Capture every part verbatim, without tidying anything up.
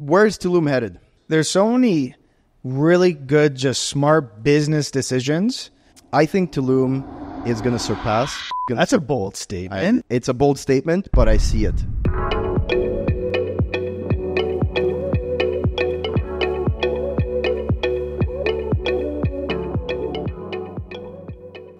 where is Tulum headed? There's so many really good, just smart business decisions. I think Tulum is going to surpass. That's a bold statement. I, it's a bold statement, but I see it.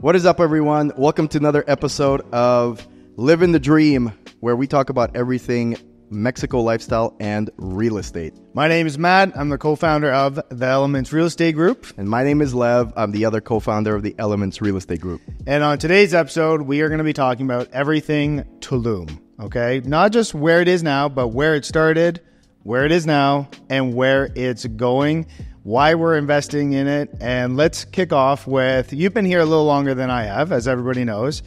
What is up, everyone? Welcome to another episode of Living the Dream, where we talk about everything Mexico lifestyle and real estate. My name is Matt. I'm the co-founder of the Elements Real Estate Group. And my name is Lev. I'm the other co-founder of the Elements Real Estate Group. And on today's episode, we are going to be talking about everything Tulum, okay? Not just where it is now, but where it started, where it is now, and where it's going, why we're investing in it. And let's kick off with, you've been here a little longer than I have, as everybody knows.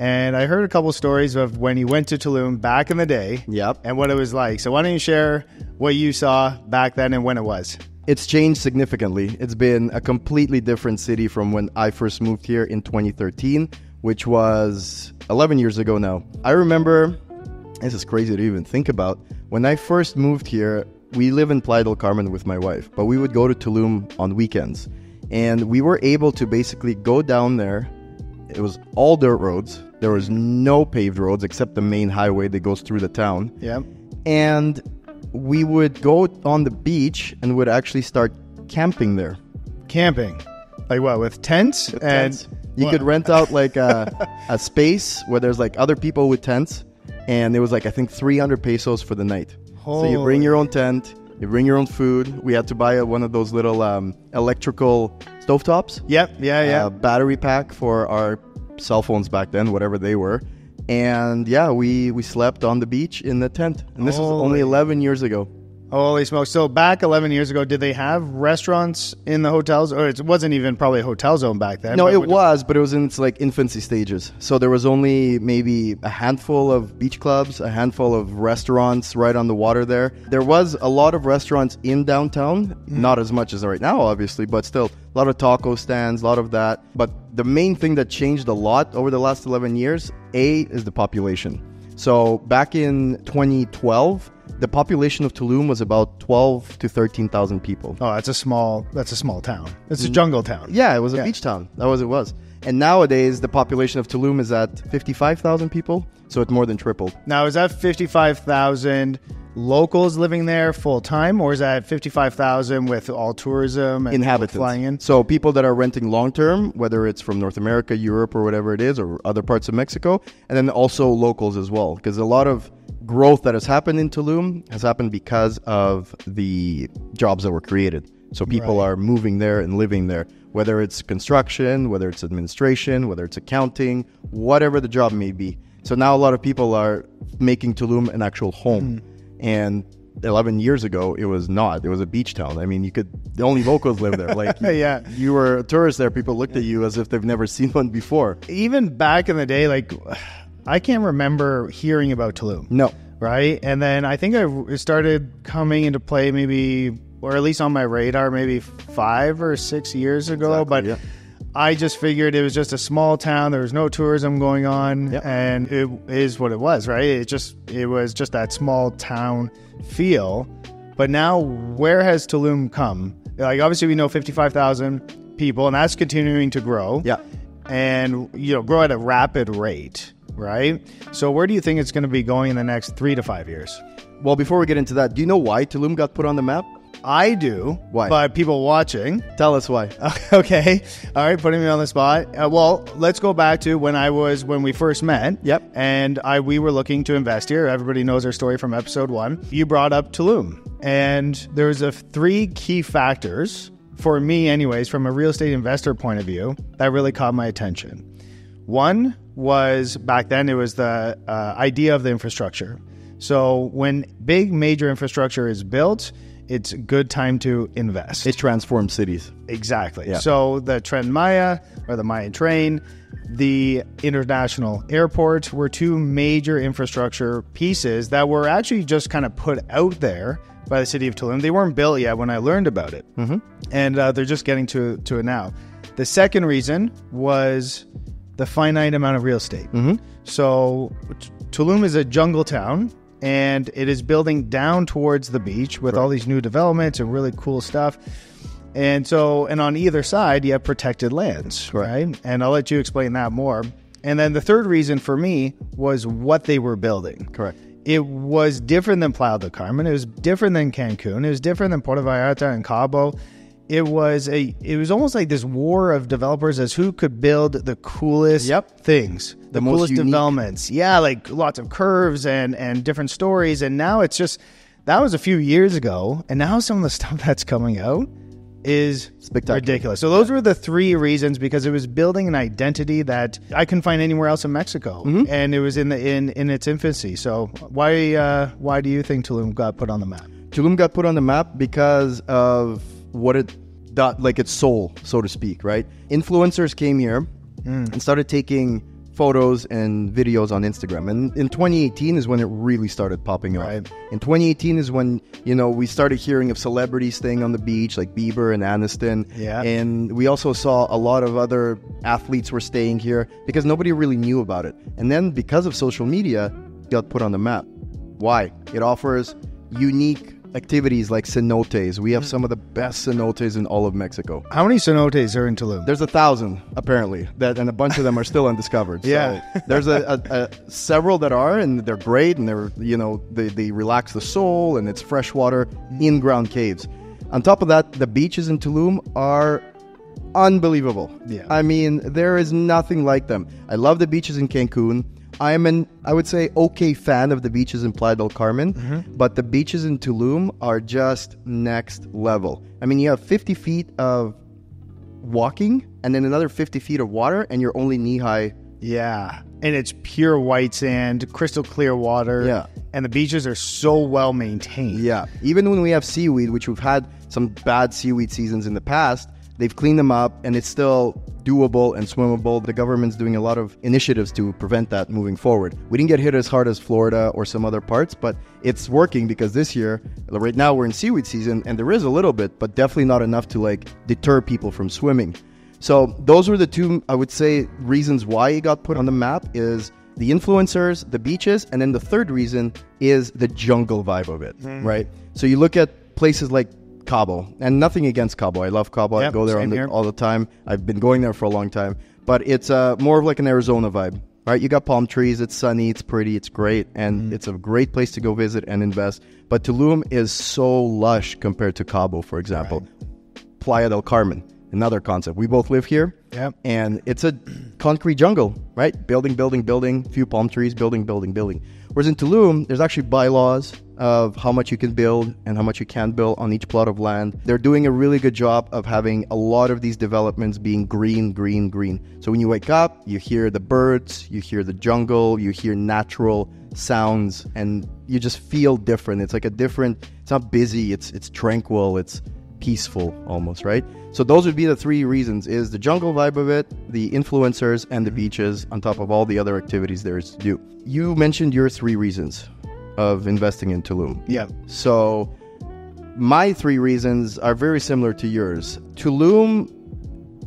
And I heard a couple of stories of when you went to Tulum back in the day. Yep. And what it was like. So why don't you share what you saw back then and when it was? It's changed significantly. It's been a completely different city from when I first moved here in twenty thirteen, which was eleven years ago now. I remember, this is crazy to even think about, when I first moved here, we live in Playa del Carmen with my wife, but we would go to Tulum on weekends. And we were able to basically go down there. It was all dirt roads. There was no paved roads except the main highway that goes through the town. Yeah. And we would go on the beach and would actually start camping there. Camping? Like what, with tents? With and tents. You what? Could rent out like a, a space where there's like other people with tents. And it was like, I think, three hundred pesos for the night. Holy. So you bring your own tent. You bring your own food. We had to buy one of those little um, electrical stovetops. Yep, yeah, yeah. A battery pack for our cell phones back then, whatever they were. And yeah, we, we slept on the beach in the tent. And this Holy. was only eleven years ago. Holy smokes. So back eleven years ago, did they have restaurants in the hotels? Or it wasn't even probably a hotel zone back then. No, it was, but it was in its like infancy stages. So there was only maybe a handful of beach clubs, a handful of restaurants right on the water there. There was a lot of restaurants in downtown, mm-hmm. not as much as right now, obviously, but still a lot of taco stands, a lot of that. But the main thing that changed a lot over the last eleven years, A, is the population. So back in twenty twelve, the population of Tulum was about twelve to thirteen thousand people. Oh, that's a small, that's a small town. It's a jungle town. Yeah, it was a yeah. beach town. That was it was. And nowadays, the population of Tulum is at fifty-five thousand people. So it more than tripled. Now, is that fifty-five thousand locals living there full time, or is that fifty-five thousand with all tourism and inhabitants flying in? So people that are renting long term, whether it's from North America, Europe, or whatever it is, or other parts of Mexico, and then also locals as well, because a lot of growth that has happened in Tulum has happened because of the jobs that were created. So people right. are moving there and living there, whether it's construction, whether it's administration, whether it's accounting, whatever the job may be. So now a lot of people are making Tulum an actual home. Mm. And eleven years ago, it was not. It was a beach town. I mean, you could, the only locals lived there. Like, yeah. you were a tourist there. People looked at you as if they've never seen one before. Even back in the day, like, I can't remember hearing about Tulum. No. Right? And then I think I started coming into play maybe, or at least on my radar, maybe five or six years ago. Exactly, but yeah. I just figured it was just a small town. There was no tourism going on, yep. and it is what it was, right? It just it was just that small town feel. But now, where has Tulum come? Like, obviously, we know fifty-five thousand people, and that's continuing to grow. Yeah, and you know, grow at a rapid rate, right? So, where do you think it's going to be going in the next three to five years? Well, before we get into that, do you know why Tulum got put on the map? I do. Why? By people watching. Tell us why. Okay. All right. Putting me on the spot. Uh, well, let's go back to when I was, when we first met. Yep. And I, we were looking to invest here. Everybody knows our story from episode one. You brought up Tulum, and there's a three key factors for me anyways, from a real estate investor point of view, that really caught my attention. One was, back then it was the uh, idea of the infrastructure. So when big major infrastructure is built, it's a good time to invest. It transforms cities. Exactly. Yeah. So the Tren Maya, or the Mayan train, the international airport were two major infrastructure pieces that were actually just kind of put out there by the city of Tulum. They weren't built yet when I learned about it. Mm-hmm. And uh, they're just getting to, to it now. The second reason was the finite amount of real estate. Mm-hmm. So Tulum is a jungle town. and it is building down towards the beach with right. all these new developments and really cool stuff. And so, and on either side, you have protected lands, right? right? And I'll let you explain that more. And then the third reason for me was what they were building. Correct. It was different than Playa del Carmen. It was different than Cancun. It was different than Puerto Vallarta and Cabo. It was a. It was almost like this war of developers as who could build the coolest yep. things, the, the coolest unique. developments. Yeah, like lots of curves and and different stories. And now it's just, that was a few years ago, and now some of the stuff that's coming out is ridiculous. So those yeah. were the three reasons, because it was building an identity that I couldn't find anywhere else in Mexico, mm-hmm. and it was in the in in its infancy. So why uh, why do you think Tulum got put on the map? Tulum got put on the map because of what it dot like its soul, so to speak, right? Influencers came here mm. and started taking photos and videos on Instagram, and in twenty eighteen is when it really started popping up. Right. In twenty eighteen is when, you know, we started hearing of celebrities staying on the beach, like Bieber and Aniston. Yeah. And we also saw a lot of other athletes were staying here because nobody really knew about it. And then because of social media, it got put on the map. Why? It offers unique activities like cenotes. We have some of the best cenotes in all of Mexico. How many cenotes are in Tulum? There's a thousand, apparently, that, and a bunch of them are still undiscovered. Yeah. So there's a, a, a several that are, and they're great, and they're, you know, they, they relax the soul, and it's fresh water in ground caves. On top of that, the beaches in Tulum are unbelievable. Yeah. I mean, there is nothing like them. I love the beaches in Cancun. I am an, I would say, okay fan of the beaches in Playa del Carmen, mm-hmm. but the beaches in Tulum are just next level. I mean, you have fifty feet of walking and then another fifty feet of water, and you're only knee-high. Yeah, and it's pure white sand, crystal clear water, yeah. and the beaches are so well-maintained. Yeah, even when we have seaweed, which we've had some bad seaweed seasons in the past, they've cleaned them up, and it's still doable and swimmable. The government's doing a lot of initiatives to prevent that moving forward. We didn't get hit as hard as Florida or some other parts, but it's working, because this year, right now we're in seaweed season, and there is a little bit, but definitely not enough to like deter people from swimming. So those were the two, I would say, reasons why it got put on the map is the influencers, the beaches, and then the third reason is the jungle vibe of it, mm. right? So you look at places like Cabo, and nothing against Cabo. I love Cabo. Yep, I go there on the, all the time. I've been going there for a long time, but it's uh, more of like an Arizona vibe, right? You got palm trees. It's sunny. It's pretty. It's great, and mm. it's a great place to go visit and invest. But Tulum is so lush compared to Cabo, for example. Right. Playa del Carmen, another concept. We both live here, yep. and it's a concrete jungle, right? Building, building, building. Few palm trees. Building, building, building. Whereas in Tulum, there's actually bylaws of how much you can build and how much you can build on each plot of land. They're doing a really good job of having a lot of these developments being green, green, green. So when you wake up, you hear the birds, you hear the jungle, you hear natural sounds, and you just feel different. It's like a different, it's not busy, it's it's tranquil, it's peaceful almost, right? So those would be the three reasons, is the jungle vibe of it, the influencers, and the beaches, on top of all the other activities there is to do. You mentioned your three reasons of investing in Tulum. Yeah. So my three reasons are very similar to yours. Tulum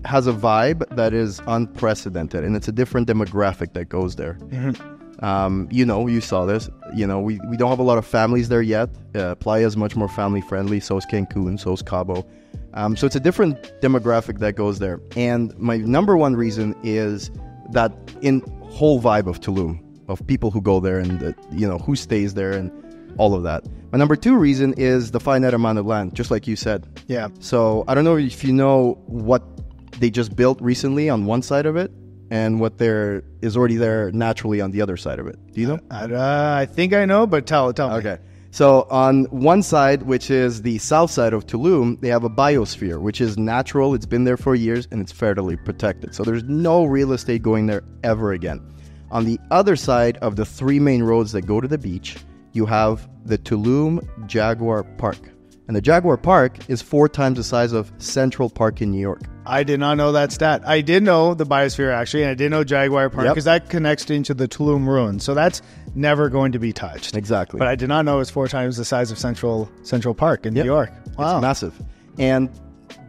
has a vibe that is unprecedented, and it's a different demographic that goes there. Mm-hmm. Um, you know, you saw this. You know, we, we don't have a lot of families there yet. Uh, Playa is much more family friendly. So is Cancun. So is Cabo. Um, so it's a different demographic that goes there. And my number one reason is that in whole vibe of Tulum, of people who go there and, the, you know, who stays there and all of that. My number two reason is the finite amount of land, just like you said. Yeah. So I don't know if you know what they just built recently on one side of it and what there is already there naturally on the other side of it. Do you know? I, I, I think I know, but tell, tell me. Okay. So on one side, which is the south side of Tulum, they have a biosphere, which is natural. It's been there for years, and it's federally protected. So there's no real estate going there ever again. On the other side of the three main roads that go to the beach, you have the Tulum Jaguar Park. And the Jaguar Park is four times the size of Central Park in New York. I did not know that stat. I did know the biosphere, actually, and I did know Jaguar Park, because yep. that connects into the Tulum ruins. So that's never going to be touched. Exactly. But I did not know it's four times the size of Central Central Park in yep. New York. Wow. It's massive. And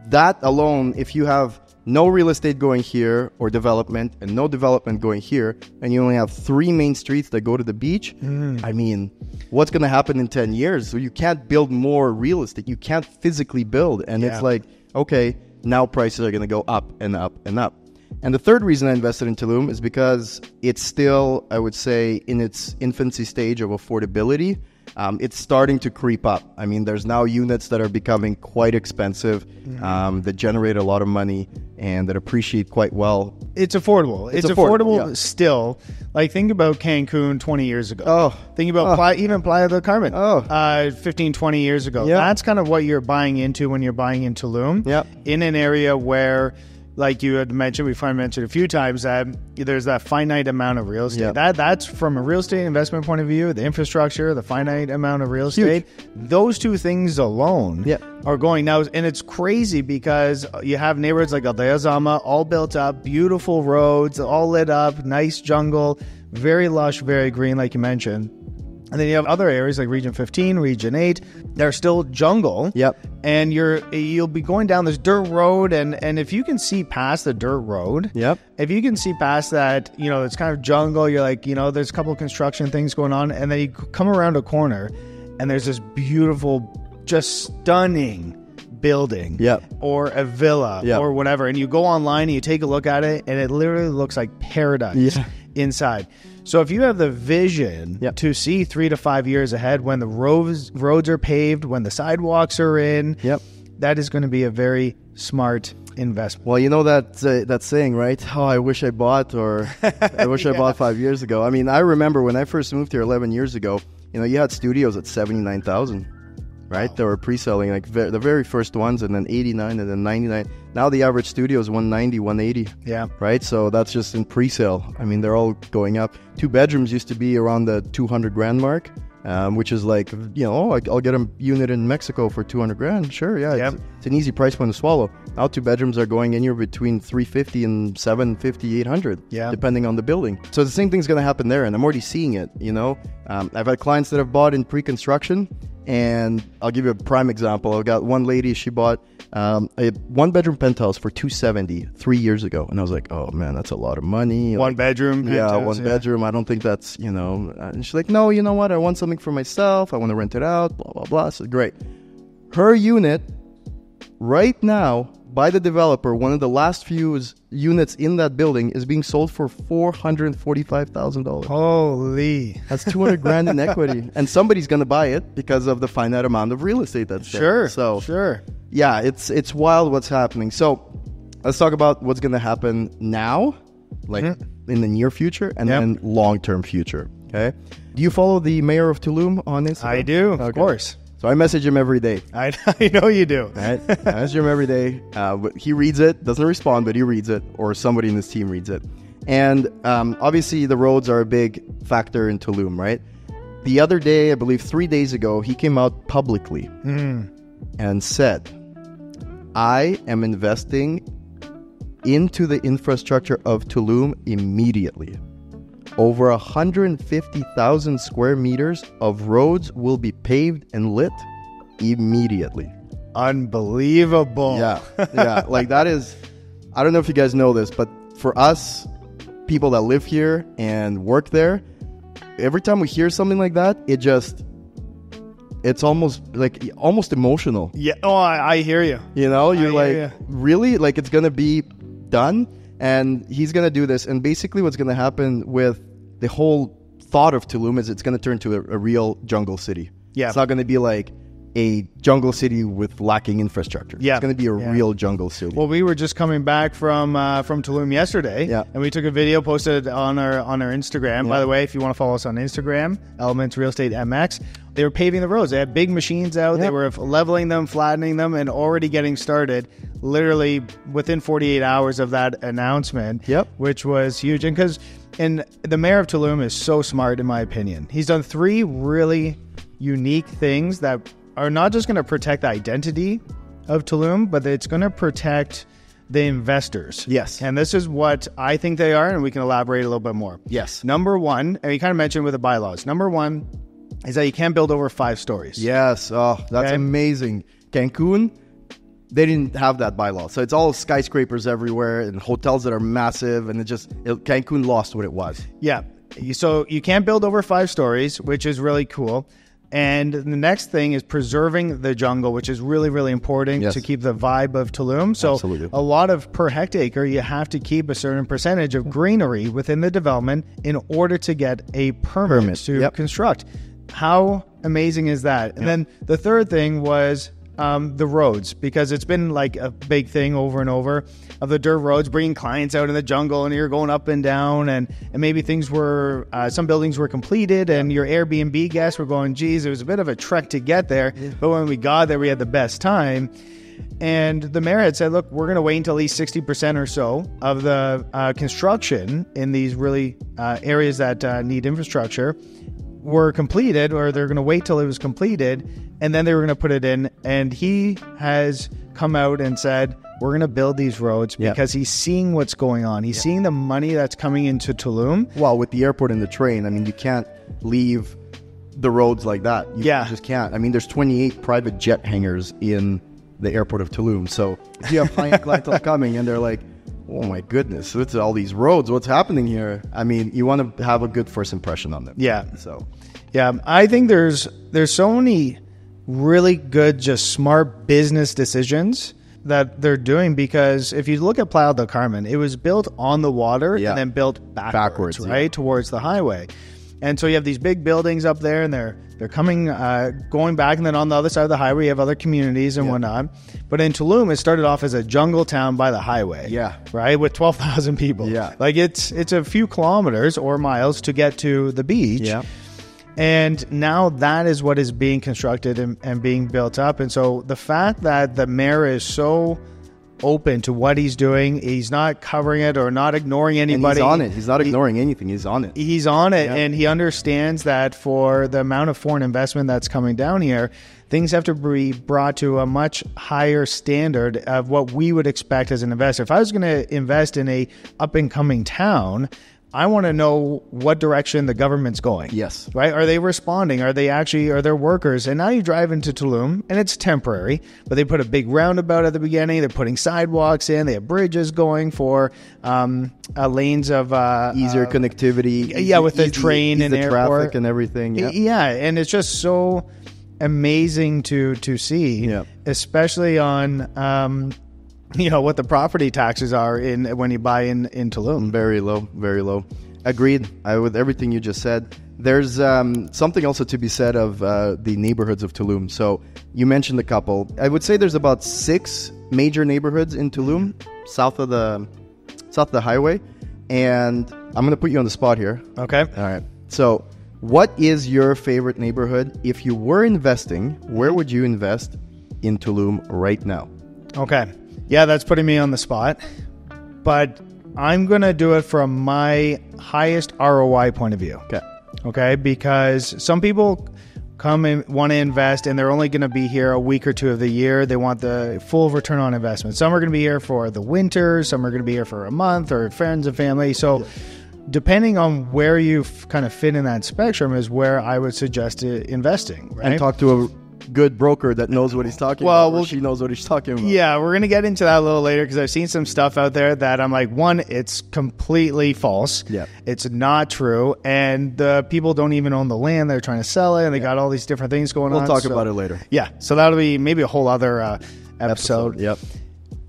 that alone, if you have no real estate going here or development, and no development going here, and you only have three main streets that go to the beach, mm. I mean, what's going to happen in ten years? So you can't build more real estate. You can't physically build. And yeah. it's like, okay, now prices are going to go up and up and up. And the third reason I invested in Tulum is because it's still, I would say, in its infancy stage of affordability. Um, it's starting to creep up. I mean, there's now units that are becoming quite expensive, mm-hmm. um, that generate a lot of money and that appreciate quite well. It's affordable. It's, it's affordable, affordable yeah. still. Like, think about Cancun twenty years ago. Oh, think about oh. Playa, even Playa del Carmen oh. uh, fifteen, twenty years ago. Yep. That's kind of what you're buying into when you're buying in Tulum, yep. in an area where... Like you had mentioned, we've mentioned a few times that there's that finite amount of real estate. Yep. That That's from a real estate investment point of view, the infrastructure, the finite amount of real estate. Huge. Those two things alone yep. are going now. And it's crazy because you have neighborhoods like Aldea Zama, all built up, beautiful roads, all lit up, nice jungle, very lush, very green, like you mentioned. And then you have other areas like Region fifteen, Region eight. They're still jungle. Yep. And you're, you'll be going down this dirt road. And, and if you can see past the dirt road, yep. if you can see past that, you know, it's kind of jungle. You're like, you know, there's a couple of construction things going on. And then you come around a corner and there's this beautiful, just stunning building yep. or a villa yep. or whatever. And you go online and you take a look at it and it literally looks like paradise yeah. inside. So if you have the vision yep. to see three to five years ahead when the roads roads are paved, when the sidewalks are in, yep. that is going to be a very smart investment. Well, you know that uh, that saying, right? Oh, I wish I bought or I wish yeah. I bought five years ago. I mean, I remember when I first moved here eleven years ago, you know, you had studios at seventy-nine thousand, right? Wow. They were pre-selling like ve- the very first ones, and then eighty-nine and then ninety-nine. Now the average studio is one ninety, one eighty. Yeah. Right? So that's just in pre-sale. I mean, they're all going up. Two bedrooms used to be around the two hundred grand mark, um, which is like, you know, oh, I'll get a unit in Mexico for two hundred grand. Sure, yeah. Yep. It's, it's an easy price point to swallow. Now two bedrooms are going anywhere between three fifty and seven fifty, eight hundred, yeah. depending on the building. So the same thing's going to happen there, and I'm already seeing it, you know. Um, I've had clients that have bought in pre-construction, and I'll give you a prime example. I've got one lady, she bought um, a one-bedroom penthouse for two seventy three years ago. And I was like, oh, man, that's a lot of money. One-bedroom like, Yeah, one-bedroom. Yeah. I don't think that's, you know. And she's like, no, you know what? I want something for myself. I want to rent it out, blah, blah, blah. So great. Her unit right now by the developer, one of the last few units in that building is being sold for four hundred forty-five thousand dollars. Holy. That's two hundred grand in equity. And somebody's going to buy it because of the finite amount of real estate that's there. Sure. So, sure. Yeah, it's it's wild what's happening. So let's talk about what's going to happen now, like mm-hmm. in the near future, and yep. then long-term future. Okay. Do you follow the mayor of Tulum on Instagram? I do, okay. Of course. So I message him every day. I, I know you do. Right? I message him every day. Uh, he reads it, doesn't respond, but he reads it, or somebody in his team reads it. And um, obviously the roads are a big factor in Tulum, right? The other day, I believe three days ago, he came out publicly mm. and said, I am investing into the infrastructure of Tulum immediately. Over one hundred fifty thousand square meters of roads will be paved and lit immediately. Unbelievable. Yeah, yeah. Like that is, I don't know if you guys know this, but for us, people that live here and work there, every time we hear something like that, it just, it's almost like, almost emotional. Yeah, oh, I, I hear you. You know, you're I like, you. Really? Like it's going to be done? And he's going to do this. And basically what's going to happen with the whole thought of Tulum is it's going to turn to a, a real jungle city. Yeah. It's not going to be like a jungle city with lacking infrastructure. Yeah. It's going to be a yeah. real jungle city. Well, we were just coming back from uh, from Tulum yesterday. Yeah. And we took a video posted on our on our Instagram. Yeah. By the way, if you want to follow us on Instagram, Elements Real Estate M X. They were paving the roads. They had big machines out. Yep. They were leveling them, flattening them, and already getting started literally within forty-eight hours of that announcement, yep. which was huge. And because and the mayor of Tulum is so smart, in my opinion. He's done three really unique things that are not just going to protect the identity of Tulum, but it's going to protect the investors. Yes. And this is what I think they are, and we can elaborate a little bit more. Yes. Number one, and you kind of mentioned with the bylaws, number one, is that you can't build over five stories. Yes. Oh, that's okay. Amazing. Cancun, They didn't have that bylaw. So it's all skyscrapers everywhere and hotels that are massive. And it just, it, Cancun lost what it was. Yeah. So you can't build over five stories, which is really cool. And the next thing is preserving the jungle, which is really, really important yes. to keep the vibe of Tulum. So Absolutely. a lot of per hectare, you have to keep a certain percentage of greenery within the development in order to get a permit, permit. to yep. construct. How amazing is that? Yep. And then the third thing was... Um, the roads, because it's been like a big thing over and over of the dirt roads, bringing clients out in the jungle and you're going up and down and, and maybe things were, uh, some buildings were completed and your Airbnb guests were going, geez, it was a bit of a trek to get there. Yeah. But when we got there, we had the best time. And the mayor had said, look, we're going to wait until at least sixty percent or so of the uh, construction in these really uh, areas that uh, need infrastructure were completed, or they're going to wait till it was completed and then they were going to put it in. And he has come out and said, we're going to build these roads yep. because he's seeing what's going on. He's yep. seeing the money that's coming into Tulum. Well, with the airport and the train, I mean, you can't leave the roads like that. You yeah. just can't. I mean, there's twenty-eight private jet hangars in the airport of Tulum. So if you have client clientele coming and they're like, oh my goodness, it's all these roads, what's happening here? I mean, you want to have a good first impression on them. Yeah. So, yeah, I think there's there's so many really good, just smart business decisions that they're doing, because if you look at Playa del Carmen, it was built on the water yeah. and then built backwards, backwards right, yeah. towards the highway. And so you have these big buildings up there and they're they're coming, uh, going back. And then on the other side of the highway, you have other communities and yeah. whatnot. But in Tulum, it started off as a jungle town by the highway. Yeah. Right. With twelve thousand people. Yeah. Like it's, it's a few kilometers or miles to get to the beach. Yeah. And now that is what is being constructed and, and being built up. And so the fact that the mayor is so open to what he's doing, he's not covering it or not ignoring anybody, and he's on it, he's not ignoring he, anything he's on it he's on it yeah. and he understands that for the amount of foreign investment that's coming down here, things have to be brought to a much higher standard of what we would expect as an investor. If I was going to invest in a up and coming town, I want to know what direction the government's going. Yes. Right? Are they responding? Are they actually, are there workers? And now you drive into Tulum and it's temporary, but they put a big roundabout at the beginning. They're putting sidewalks in. They have bridges going for um, uh, lanes of... Uh, Easier uh, connectivity. Yeah, with easy, the train easy, and the airport. Traffic and everything. Yeah. yeah. And it's just so amazing to, to see, yeah. especially on... Um, you know what the property taxes are in when you buy in in Tulum. Very low, very low. Agreed. I, with everything you just said, there's um, something also to be said of uh, the neighborhoods of Tulum. So you mentioned a couple. I would say there's about six major neighborhoods in Tulum, south of the south of the highway. And I'm going to put you on the spot here. Okay. All right. So what is your favorite neighborhood? If you were investing, where would you invest in Tulum right now? Okay. Yeah, that's putting me on the spot, but I'm going to do it from my highest R O I point of view. Okay. Okay. Because some people come and want to invest and they're only going to be here a week or two of the year. They want the full return on investment. Some are going to be here for the winter. Some are going to be here for a month, or friends and family. So yeah. depending on where you kind of fit in that spectrum is where I would suggest investing. Right? And talk to a good broker that knows what he's talking well, about. Well, she knows what he's talking about. Yeah, we're going to get into that a little later, because I've seen some stuff out there that I'm like, one, it's completely false. Yeah. It's not true. And the people don't even own the land. They're trying to sell it, and they yeah. got all these different things going we'll on. We'll talk so, about it later. Yeah. So that'll be maybe a whole other uh, episode. episode. Yep.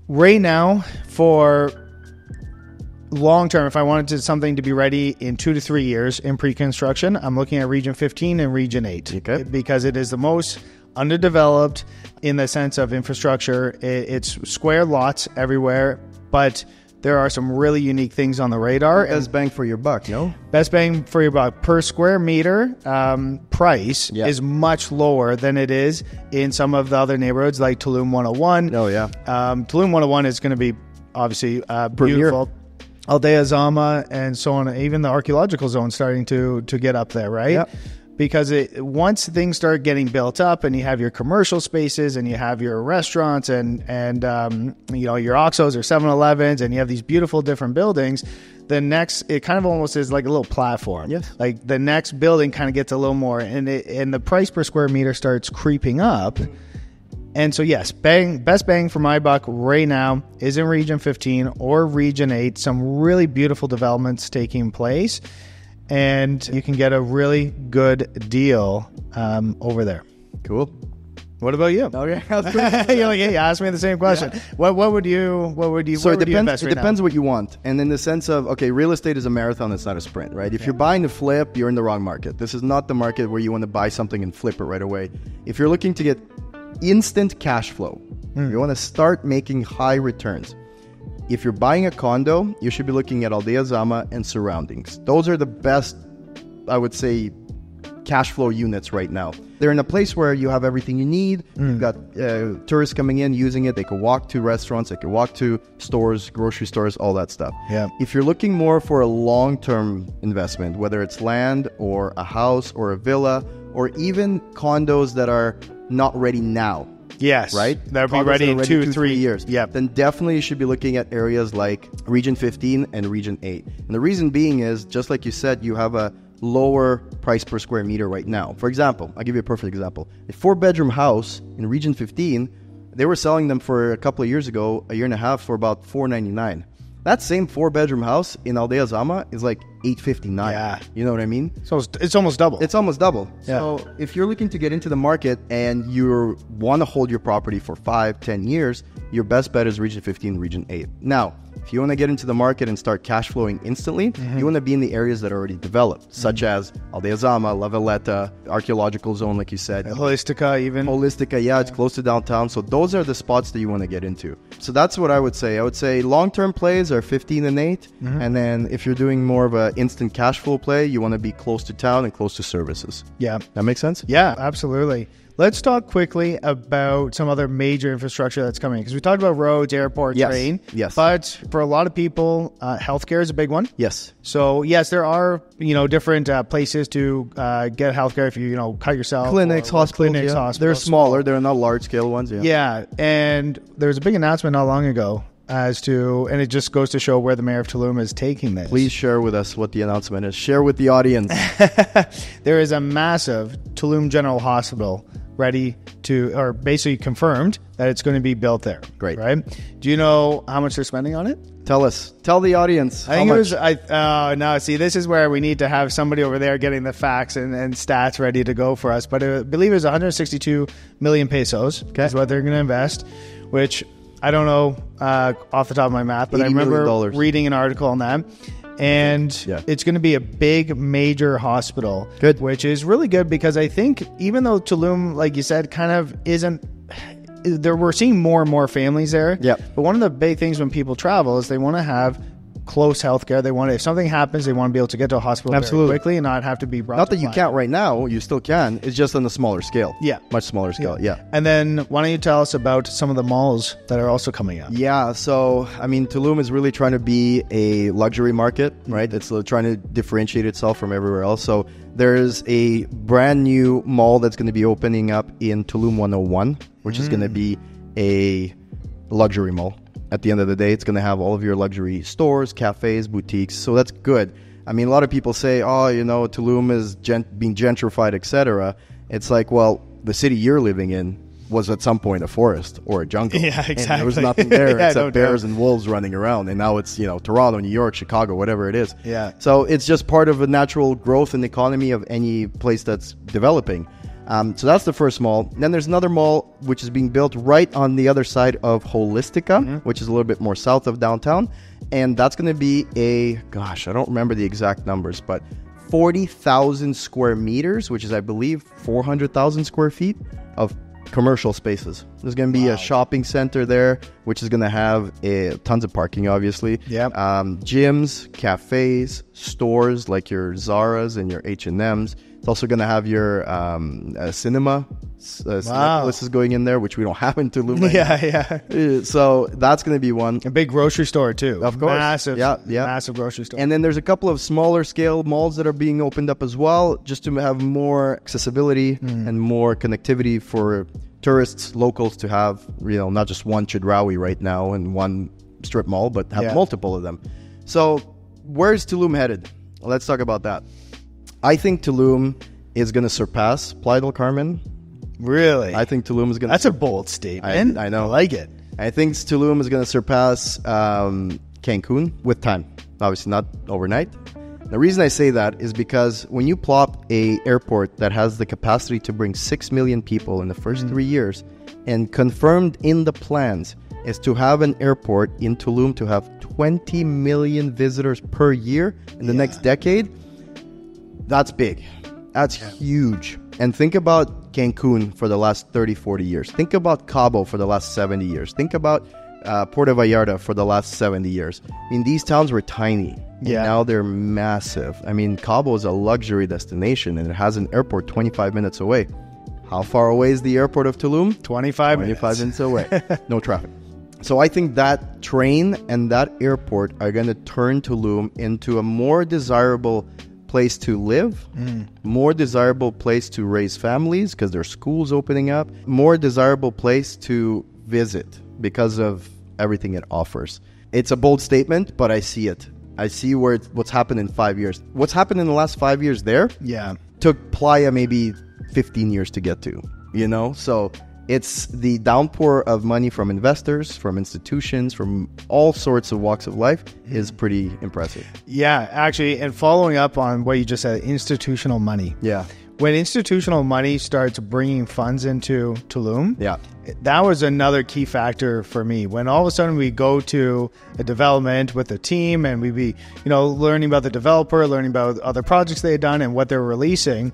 Right now, for long term, if I wanted to, something to be ready in two to three years in pre-construction, I'm looking at Region fifteen and Region eight. Okay. Because it is the most... underdeveloped in the sense of infrastructure. It's square lots everywhere, but there are some really unique things on the radar. Best bang for your buck, no? Best bang for your buck. Per square meter um, price yeah. is much lower than it is in some of the other neighborhoods like Tulum one oh one. Oh, yeah. Um, Tulum one oh one is going to be obviously uh, beautiful. Aldea Zama and so on. Even the archaeological zone starting to, to get up there, right? Yep. Because it, once things start getting built up and you have your commercial spaces and you have your restaurants and, and um, you know, your Oxxos or seven elevens and you have these beautiful different buildings, the next, it kind of almost is like a little platform. Yes. Like the next building kind of gets a little more, and, it, and the price per square meter starts creeping up. And so, yes, bang, best bang for my buck right now is in Region fifteen or Region eight. Some really beautiful developments taking place, and you can get a really good deal um, over there. Cool. What about you? Okay, you're like, yeah, you asked me the same question. Yeah. What what would you what would you? So it depends. It depends what you want, and in the sense of, okay, real estate is a marathon; it's not a sprint, right? If yeah. you're buying to flip, you're in the wrong market. This is not the market where you want to buy something and flip it right away. If you're looking to get instant cash flow, mm. you want to start making high returns. If you're buying a condo, you should be looking at Aldea Zama and surroundings. Those are the best, I would say, cash flow units right now. They're in a place where you have everything you need. Mm. You've got uh, tourists coming in using it. They can walk to restaurants, they can walk to stores, grocery stores, all that stuff. Yeah. If you're looking more for a long-term investment, whether it's land or a house or a villa or even condos that are not ready now. Yes. Right? That'll be ready in two, two, three years. Yeah. Then definitely you should be looking at areas like Region fifteen and Region eight. And the reason being is, just like you said, you have a lower price per square meter right now. For example, I'll give you a perfect example. A four-bedroom house in Region fifteen, they were selling them for a couple of years ago, a year and a half, for about four ninety-nine. That same four-bedroom house in Aldea Zama is like eight fifty-nine. Yeah. You know what I mean? So it's, it's almost double. It's almost double. Yeah. So if you're looking to get into the market and you want to hold your property for five, ten years, your best bet is Region fifteen, Region eight. Now, if you want to get into the market and start cash flowing instantly, mm-hmm. you want to be in the areas that are already developed, such mm-hmm. as Aldea Zama, La Valletta, archaeological zone, like you said. Holistica even. Holistica, yeah, it's close to downtown. So those are the spots that you want to get into. So that's what I would say. I would say long-term plays are fifteen and eight. Mm-hmm. And then if you're doing more of a instant cash flow play, you want to be close to town and close to services. Yeah. That makes sense? Yeah, absolutely. Let's talk quickly about some other major infrastructure that's coming, because we talked about roads, airports, yes. train. Yes. But for a lot of people, uh, healthcare is a big one. Yes. So yes, there are, you know, different uh, places to uh, get healthcare if you you know cut yourself. Clinics, hospitals. Clinics, yeah. hospitals. They're smaller. They're not large scale ones. Yeah. Yeah, and there was a big announcement not long ago as to, and it just goes to show where the mayor of Tulum is taking this. Please share with us what the announcement is. Share with the audience. There is a massive Tulum General Hospital ready to, or basically confirmed that it's going to be built there. Great. Right? Do you know how much they're spending on it? Tell us. Tell the audience. I think it was, I, uh, no, see, this is where we need to have somebody over there getting the facts and, and stats ready to go for us. But I believe it was one hundred sixty-two million pesos okay. is what they're going to invest, which I don't know uh, off the top of my mouth, but I remember reading an article on that. And yeah. it's going to be a big, major hospital, good. Which is really good because I think even though Tulum, like you said, kind of isn't there, we're seeing more and more families there. Yeah. But one of the big things when people travel is they want to have close healthcare. They want to, if something happens, they want to be able to get to a hospital Absolutely. Very quickly and not have to be brought. Not that you can't right now. You still can. It's just on a smaller scale. Yeah. Much smaller scale. Yeah. yeah. And then why don't you tell us about some of the malls that are also coming up? Yeah. So, I mean, Tulum is really trying to be a luxury market, right? It's trying to differentiate itself from everywhere else. So there's a brand new mall that's going to be opening up in Tulum one oh one, which mm. is going to be a luxury mall. At the end of the day, it's going to have all of your luxury stores, cafes, boutiques. So that's good. I mean, a lot of people say, oh, you know, Tulum is gent- being gentrified, et cetera. It's like, well, the city you're living in was at some point a forest or a jungle. Yeah, exactly. And there was nothing there yeah, except bears and wolves running around. And now it's, you know, Toronto, New York, Chicago, whatever it is. Yeah. So it's just part of a natural growth in the economy of any place that's developing. Um, so that's the first mall. Then there's another mall which is being built right on the other side of Holistica, mm-hmm. which is a little bit more south of downtown. And that's going to be a, gosh, I don't remember the exact numbers, but forty thousand square meters, which is, I believe, four hundred thousand square feet of commercial spaces. There's going to be wow. a shopping center there, which is going to have a, tons of parking, obviously. Yeah. Um, gyms, cafes, stores like your Zara's and your H and M's. It's also going to have your um, uh, cinema. Uh, wow. This is going in there, which we don't have in Tulum. Right yeah, now. yeah. So that's going to be one. A big grocery store, too. Of course. Massive. Yeah, yeah. Massive grocery store. And then there's a couple of smaller scale malls that are being opened up as well, just to have more accessibility mm. and more connectivity for tourists, locals to have, you know, not just one Chidrawi right now and one strip mall, but have yeah. multiple of them. So where's Tulum headed? Well, let's talk about that. I think Tulum is going to surpass Playa del Carmen Really? I think Tulum is going to... That's sur- a bold statement. I, I know. I like it. I think Tulum is going to surpass um, Cancun with time. Obviously, not overnight. The reason I say that is because when you plop a airport that has the capacity to bring six million people in the first mm. three years and confirmed in the plans is to have an airport in Tulum to have twenty million visitors per year in the yeah. next decade, that's big. That's yeah. huge. And think about Cancun for the last thirty, forty years. Think about Cabo for the last seventy years. Think about uh, Puerto Vallarta for the last seventy years. I mean, these towns were tiny. Yeah. Now they're massive. I mean, Cabo is a luxury destination and it has an airport twenty-five minutes away. How far away is the airport of Tulum? twenty-five, twenty-five minutes. minutes away. No traffic. So I think that train and that airport are going to turn Tulum into a more desirable place to live, mm. more desirable place to raise families because there's schools opening up, more desirable place to visit because of everything it offers. It's a bold statement, but I see it. I see where it's, what's happened in five years. What's happened in the last five years there yeah. took Playa maybe fifteen years to get to, you know? So it's the downpour of money from investors, from institutions, from all sorts of walks of life is pretty impressive. Yeah, actually, and following up on what you just said, institutional money. Yeah. When institutional money starts bringing funds into Tulum, yeah. that was another key factor for me. When all of a sudden we go to a development with a team and we be, you know, learning about the developer, learning about other projects they had done and what they're releasing,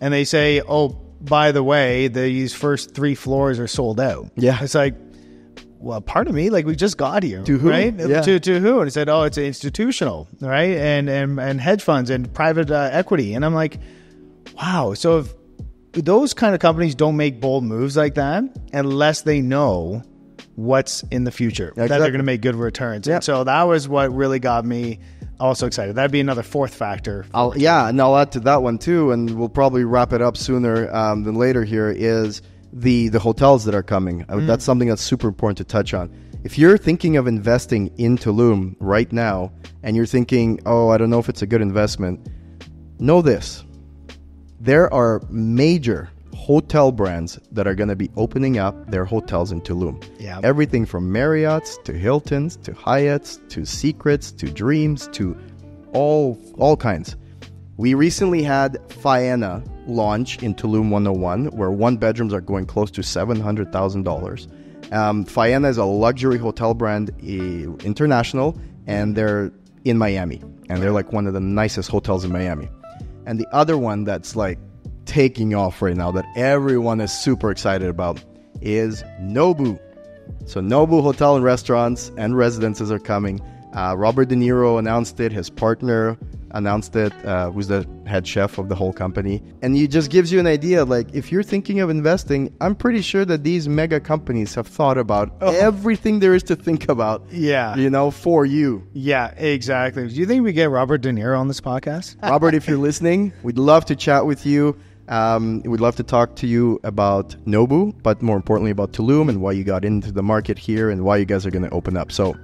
and they say, oh, by the way, these first three floors are sold out. Yeah. It's like, well, pardon me, like we just got here. To who? Right? Yeah. To, to who? And it said, oh, it's institutional, right? And, and, and hedge funds and private uh, equity. And I'm like... Wow. So if those kind of companies don't make bold moves like that unless they know what's in the future, exactly. that they're going to make good returns. Yep. And so that was what really got me also excited. That'd be another fourth factor. I'll, yeah. And I'll add to that one too. And we'll probably wrap it up sooner um, than later here is the, the hotels that are coming. Mm. That's something that's super important to touch on. If you're thinking of investing in Tulum right now and you're thinking, oh, I don't know if it's a good investment, know this. There are major hotel brands that are going to be opening up their hotels in Tulum. Yeah. Everything from Marriott's to Hilton's to Hyatt's to Secrets to Dreams to all all kinds. We recently had Faena launch in Tulum one oh one where one bedrooms are going close to seven hundred thousand dollars. Um, Faena is a luxury hotel brand, uh, international, and they're in Miami. And they're like one of the nicest hotels in Miami. And the other one that's like taking off right now that everyone is super excited about is Nobu. So Nobu Hotel and Restaurants and Residences are coming. Uh, Robert De Niro announced it. His partner announced it, uh, who's the head chef of the whole company. And it just gives you an idea, like if you're thinking of investing, I'm pretty sure that these mega companies have thought about oh. everything there is to think about. Yeah. You know, for you. Yeah, exactly. Do you think we get Robert De Niro on this podcast? Robert, if you're listening, we'd love to chat with you. Um, we'd love to talk to you about Nobu, but more importantly about Tulum and why you got into the market here and why you guys are going to open up. So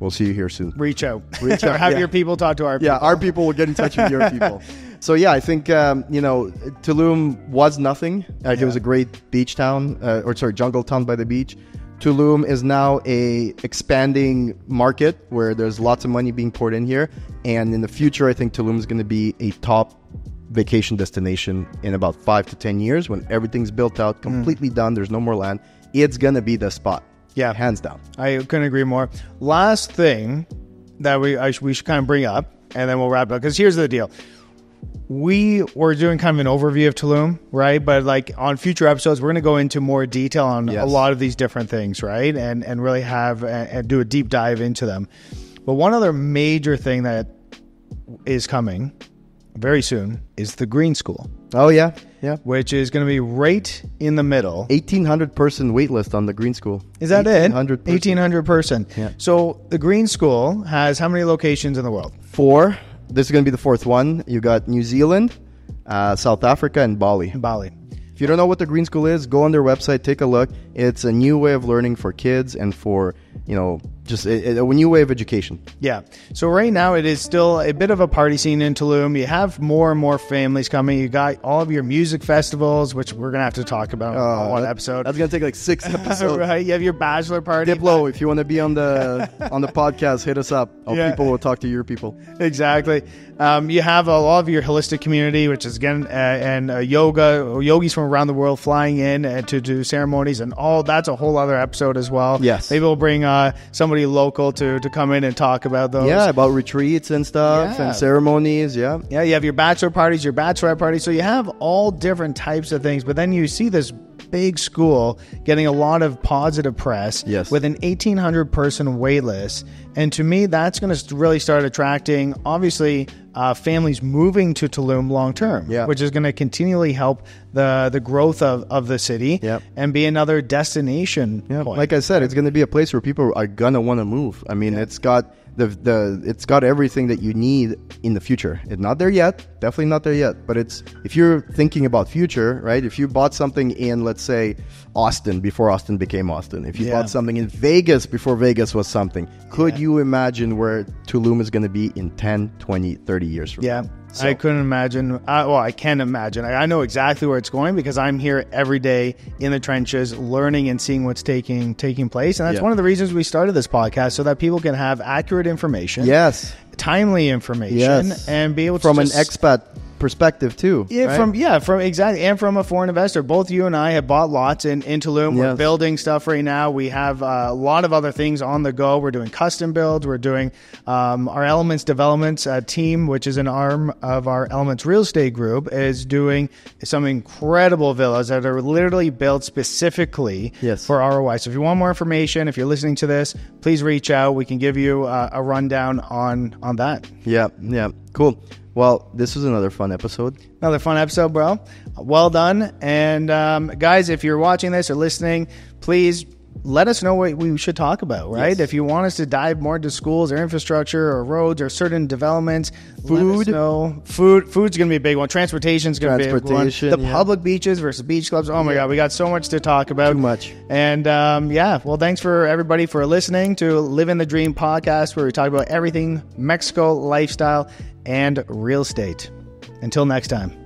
we'll see you here soon. Reach out. Reach out. Have yeah. your people talk to our people. Yeah, our people will get in touch with your people. So, yeah, I think, um, you know, Tulum was nothing. Like, yeah. It was a great beach town, uh, or sorry, jungle town by the beach. Tulum is now a expanding market where there's lots of money being poured in here. And in the future, I think Tulum is going to be a top vacation destination in about five to ten years when everything's built out, completely mm. done. There's no more land. It's going to be the spot. Yeah, hands down. I couldn't agree more. Last thing that we I sh- we should kind of bring up, and then we'll wrap it up, because here's the deal. We were doing kind of an overview of Tulum, right? But like on future episodes, we're going to go into more detail on yes. a lot of these different things, right? And and really have and, and do a deep dive into them. But one other major thing that is coming very soon is the Green School. Oh, yeah. Yeah. Which is going to be right in the middle. eighteen hundred person wait list on the Green School. Is that eighteen hundred it? Person. eighteen hundred person. Yeah. So the Green School has how many locations in the world? Four. This is going to be the fourth one. You got New Zealand, uh, South Africa, and Bali. Bali. If you don't know what the Green School is, go on their website, take a look. It's a new way of learning for kids and for, you know, Just a, a new way of education. Yeah. So right now it is still a bit of a party scene in Tulum. You have more and more families coming. You got all of your music festivals, which we're going to have to talk about uh, on one episode. That's going to take like six episodes. Right. You have your bachelor party. Diplo, if you want to be on the on the podcast, hit us up. Our yeah. people will talk to your people. Exactly. Um, you have a lot of your holistic community, which is again, uh, and uh, yoga, yogis from around the world flying in uh, to do ceremonies and all. That's a whole other episode as well. Yes. Maybe we'll bring uh, somebody local to to come in and talk about those. Yeah, about retreats and stuff yeah. and ceremonies. Yeah. Yeah, you have your bachelor parties, your bachelorette parties. So you have all different types of things, but then you see this big school getting a lot of positive press yes. with an eighteen hundred person wait list. And to me, that's going to really start attracting, obviously, uh, families moving to Tulum long term, yeah. which is going to continually help the the growth of, of the city yep. and be another destination. Yeah. Like I said, it's going to be a place where people are going to want to move. I mean, yeah. it's got the the it's got everything that you need in the future. It's not there yet. Definitely not there yet. But it's if you're thinking about future, right? If you bought something in, let's say, Austin before Austin became Austin. If you yeah. bought something in Vegas before Vegas was something. Could yeah. you imagine where Tulum is going to be in ten, twenty, thirty years from yeah. now? So. I couldn't imagine. I, well, I can imagine. I, I know exactly where it's going because I'm here every day in the trenches, learning and seeing what's taking taking place. And that's yeah. one of the reasons we started this podcast, so that people can have accurate information, yes, timely information, yes. and be able from to from an expat perspective too. Yeah, right? from yeah, from exactly, and from a foreign investor. Both you and I have bought lots in, in Tulum. Yes. We're building stuff right now. We have uh, a lot of other things on the go. We're doing custom builds. We're doing um, our Elements Developments uh, team, which is an arm of our Elements Real Estate Group, is doing some incredible villas that are literally built specifically yes. for R O I. So if you want more information, if you're listening to this, please reach out. We can give you uh, a rundown on on that. Yeah, yeah, cool. Well, this was another fun episode. Another fun episode, bro. Well done. And um, guys, if you're watching this or listening, please let us know what we should talk about, right? Yes. If you want us to dive more into schools or infrastructure or roads or certain developments, food. Let us know. Food, food's going to be a big one. Transportation's going to be a big one. The yeah. public beaches versus beach clubs. Oh, my yeah. God. We got so much to talk about. Too much. And, um, yeah. Well, thanks for everybody for listening to Living the Dream podcast, where we talk about everything Mexico, lifestyle, and real estate. Until next time.